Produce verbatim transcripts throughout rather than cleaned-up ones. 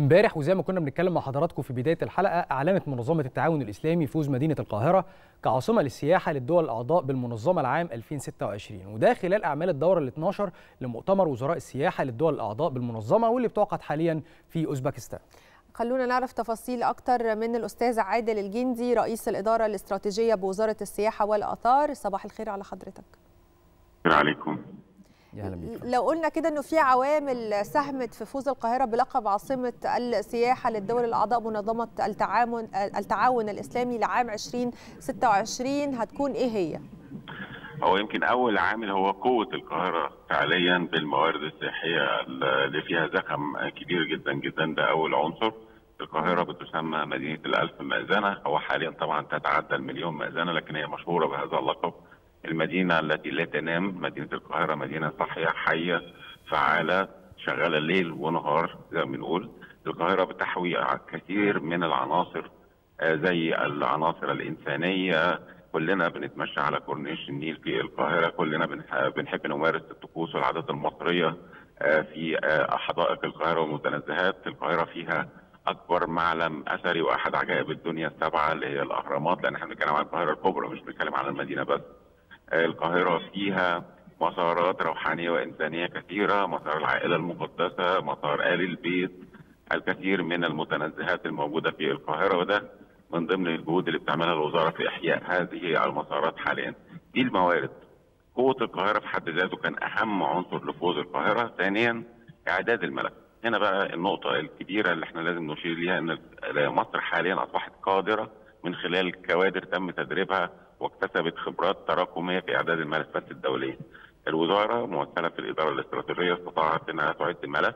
امبارح وزي ما كنا بنتكلم مع حضراتكم في بداية الحلقة، أعلنت منظمة التعاون الإسلامي فوز مدينة القاهرة كعاصمة للسياحة للدول الأعضاء بالمنظمة العام ألفين وستة وعشرين، وده خلال أعمال الدورة ال اثناشر لمؤتمر وزراء السياحة للدول الأعضاء بالمنظمة، واللي بتعقد حاليا في أوزبكستان. خلونا نعرف تفاصيل أكتر من الأستاذ عادل الجندي رئيس الإدارة الاستراتيجية بوزارة السياحة والآثار. صباح الخير على حضرتك. السلام عليكم. لو قلنا كده انه في عوامل ساهمت في فوز القاهره بلقب عاصمه السياحه للدول الاعضاء منظمه التعاون التعاون الاسلامي لعام ألفين وستة وعشرين، هتكون ايه هي؟ هو يمكن اول عامل هو قوه القاهره فعليا بالموارد السياحيه اللي فيها زخم كبير جدا جدا، ده اول عنصر. القاهره بتسمى مدينه الألف مأذنه، هو حاليا طبعا تتعدى المليون مأذنه، لكن هي مشهوره بهذا اللقب. المدينة التي لا تنام، مدينة القاهرة مدينة صحية حية فعالة شغالة ليل ونهار زي ما بنقول. القاهرة بتحوي كثير من العناصر زي العناصر الإنسانية، كلنا بنتمشى على كورنيش النيل في القاهرة، كلنا بنحب نمارس الطقوس والعادات المصرية في حدائق القاهرة والمتنزهات. القاهرة فيها أكبر معلم أثري وأحد عجائب الدنيا السبعة اللي هي الأهرامات، لأن احنا بنتكلم عن القاهرة الكبرى مش بنتكلم عن المدينة بس. القاهرة فيها مسارات روحانية وإنسانية كثيرة، مسار العائلة المقدسة، مسار آل البيت، الكثير من المتنزهات الموجودة في القاهرة، وده من ضمن الجهود اللي بتعملها الوزارة في إحياء هذه المسارات حاليا. دي الموارد. قوة القاهرة في حد ذاته كان أهم عنصر لفوز القاهرة. ثانيا إعداد الملف. هنا بقى النقطة الكبيرة اللي احنا لازم نشير ليها، إن مصر حاليا أصبحت قادرة من خلال كوادر تم تدريبها واكتسبت خبرات تراكميه في اعداد الملفات الدوليه. الوزاره ممثله في الاداره الاستراتيجيه استطاعت انها تعد الملف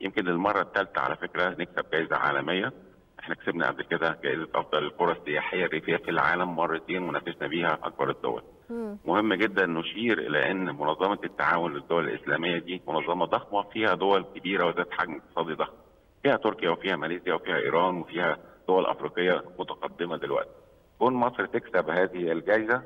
يمكن للمره الثالثه على فكره، نكسب جائزه عالميه. احنا كسبنا قبل كده جائزه افضل القرى السياحيه الريفيه في العالم مرتين ونافسنا بيها اكبر الدول. مم. مهم جدا نشير الى ان منظمه التعاون للدول الاسلاميه دي منظمه ضخمه فيها دول كبيره وذات حجم اقتصادي ضخم. فيها تركيا وفيها ماليزيا وفيها ايران وفيها دول افريقيه متقدمه دلوقتي. كون مصر تكسب هذه الجائزه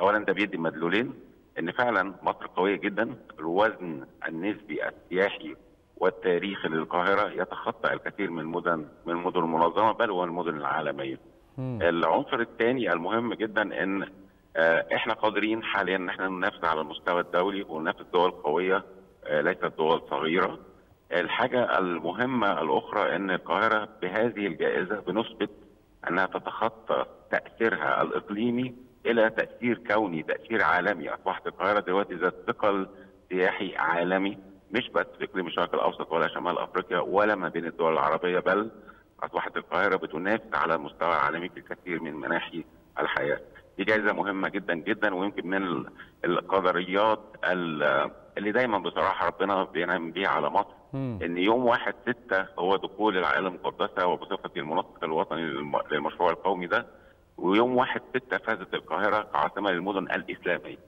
اولا ده بيدي مدلولين، ان فعلا مصر قويه جدا. الوزن النسبي السياحي والتاريخي للقاهره يتخطى الكثير من المدن من مدن المنظمه بل والمدن العالميه. مم. العنصر الثاني المهم جدا ان احنا قادرين حاليا ان احنا ننافس على المستوى الدولي وننافس دول قويه ليست دول صغيره. الحاجه المهمه الاخرى ان القاهره بهذه الجائزه بنثبت انها تتخطى تأثيرها الإقليمي إلى تأثير كوني، تأثير عالمي. أصبحت القاهرة دلوقتي ذات ثقل سياحي عالمي، مش بس في إقليم الشرق الأوسط ولا شمال أفريقيا ولا ما بين الدول العربية، بل أصبحت القاهرة بتنافس على المستوى العالمي في الكثير من مناحي الحياة. دي جائزة مهمة جدا جدا، ويمكن من القدريات اللي دايما بصراحة ربنا بينعم بيها على مصر، إن يوم واحد ستة هو دخول العائلة المقدسة وبصفتي المنسق الوطني للمشروع القومي ده، ويوم واحد ستة فازت القاهرة كعاصمة للمدن الإسلامية.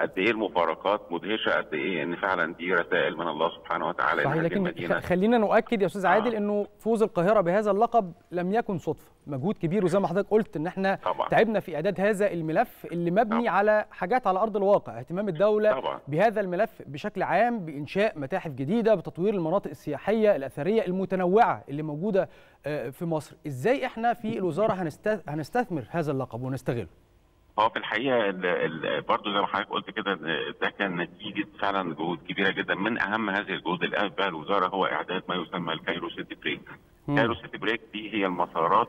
قد إيه المفارقات مدهشة، قد إيه إن فعلا دي رسائل من الله سبحانه وتعالى. صحيح، لكن خلينا نؤكد يا أستاذ عادل آه. إنه فوز القاهرة بهذا اللقب لم يكن صدفة، مجهود كبير وزي ما حضرتك قلت إن إحنا طبعا تعبنا في إعداد هذا الملف اللي مبني طبعا على حاجات على أرض الواقع، اهتمام الدولة طبعا بهذا الملف بشكل عام، بإنشاء متاحف جديدة، بتطوير المناطق السياحية الأثرية المتنوعة اللي موجودة في مصر. إزاي إحنا في الوزارة هنستثمر هذا اللقب ونستغله؟ هو في الحقيقه برضه زي ما حضرتك قلت كده، ده كان نتيجه فعلا جهود كبيره جدا. من اهم هذه الجهود اللي قامت بها الوزاره هو اعداد ما يسمى الكايرو سيتي بريك. كايرو سيتي بريك دي هي المسارات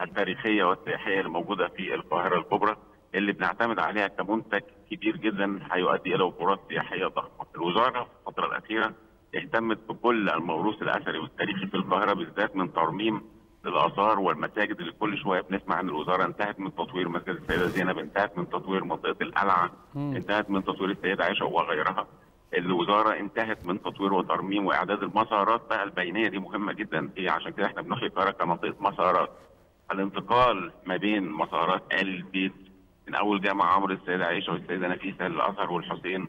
التاريخيه والسياحيه الموجوده في القاهره الكبرى اللي بنعتمد عليها كمنتج كبير جدا هيؤدي الى وفرات سياحيه ضخمه. الوزاره في الفتره الاخيره اهتمت بكل الموروث الاثري والتاريخي في القاهره، بالذات من ترميم الآثار والمساجد اللي كل شويه بنسمع عن الوزاره انتهت من تطوير مسجد السيده زينب، انتهت من تطوير منطقه القلعه، انتهت من تطوير السيده عائشه وغيرها. الوزاره انتهت من تطوير وترميم واعداد المسارات بقى البينيه، دي مهمه جدا. ايه عشان كده احنا بنحيي القاهره كمنطقه مسارات. الانتقال ما بين مسارات ال البيت من اول جامعه عمرو السيده عائشه والسيده نفيسه للازهر والحسين.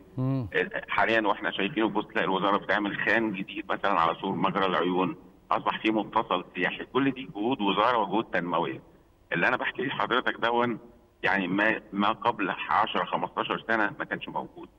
حاليا واحنا شايفينه بص تلاقي الوزاره بتعمل خان جديد مثلا على سور مجرى العيون، اصبح في متصل سياحي. كل دي جهود وزاره وجهود تنمويه. اللي انا بحكي لحضرتك دون يعني ما ما قبل عشرة خمستاشر سنه ما كانش موجود.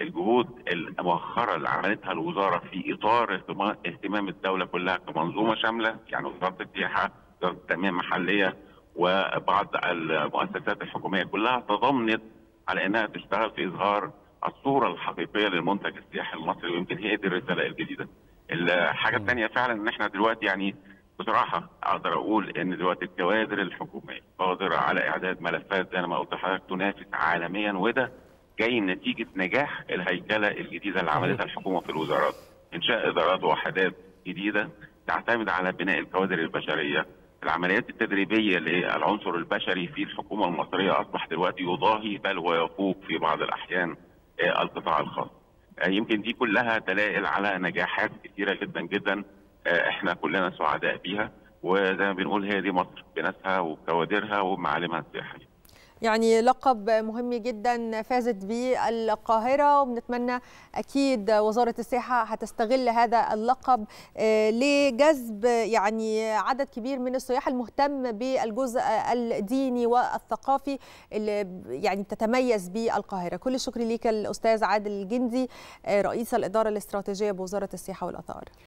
الجهود المؤخرة اللي عملتها الوزارة في إطار اهتمام الدولة كلها كمنظومة شاملة، يعني وزارة السياحة، وزارة التنمية المحلية، وبعض المؤسسات الحكومية كلها تضمنت على أنها تشتغل في إظهار الصورة الحقيقية للمنتج السياحي المصري، ويمكن هي دي الرسالة الجديدة. الحاجة الثانية فعلا إن إحنا دلوقتي يعني بصراحة أقدر أقول إن دلوقتي الكوادر الحكومية قادرة على إعداد ملفات زي ما قلت لحضرتك تنافس عالميا، وده جاي نتيجة نجاح الهيكلة الجديدة اللي عملتها الحكومة في الوزارات، إنشاء إدارات ووحدات جديدة تعتمد على بناء الكوادر البشرية، العمليات التدريبية للعنصر البشري في الحكومة المصرية أصبح دلوقتي يضاهي بل ويفوق في بعض الأحيان القطاع الخاص. يمكن دي كلها دلائل على نجاحات كثيرة جدا جدا احنا كلنا سعداء بيها، وزي ما بنقول هي دي مصر بناسها وبكوادرها ومعالمها السياحية. يعني لقب مهم جدا فازت به القاهرة، وبنتمنى أكيد وزارة السياحة هتستغل هذا اللقب لجذب يعني عدد كبير من السياح المهتم بالجزء الديني والثقافي اللي يعني تتميز به القاهرة. كل الشكر ليك الأستاذ عادل الجندي رئيس الإدارة الاستراتيجية بوزارة السياحة والآثار.